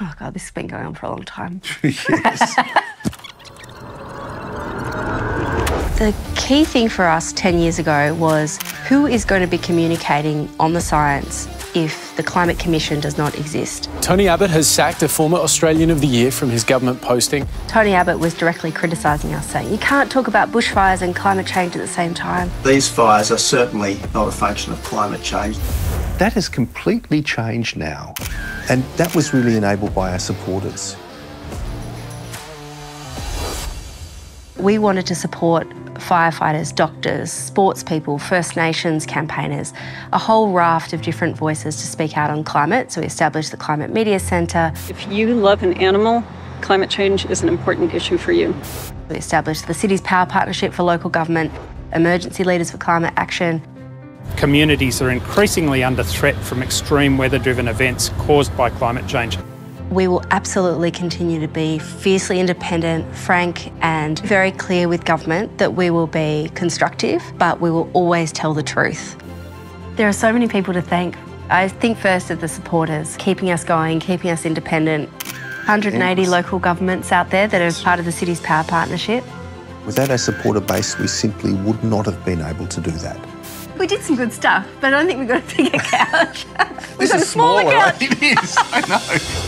Oh, God, this has been going on for a long time. Yes. The key thing for us 10 years ago was who is going to be communicating on the science if the Climate Commission does not exist. Tony Abbott has sacked a former Australian of the Year from his government posting. Tony Abbott was directly criticising us, saying you can't talk about bushfires and climate change at the same time. These fires are certainly not a function of climate change. That has completely changed now, and that was really enabled by our supporters. We wanted to support firefighters, doctors, sports people, First Nations campaigners, a whole raft of different voices to speak out on climate, so we established the Climate Media Centre. If you love an animal, climate change is an important issue for you. We established the City's Power Partnership for local government, Emergency Leaders for Climate Action. Communities are increasingly under threat from extreme weather-driven events caused by climate change. We will absolutely continue to be fiercely independent, frank and very clear with government that we will be constructive, but we will always tell the truth. There are so many people to thank. I think first of the supporters, keeping us going, keeping us independent. 180 local governments out there that are part of the City's Power Partnership. Without our supporter base, we simply would not have been able to do that. We did some good stuff, but I don't think we got a bigger couch. We got a smaller couch. It is, I know.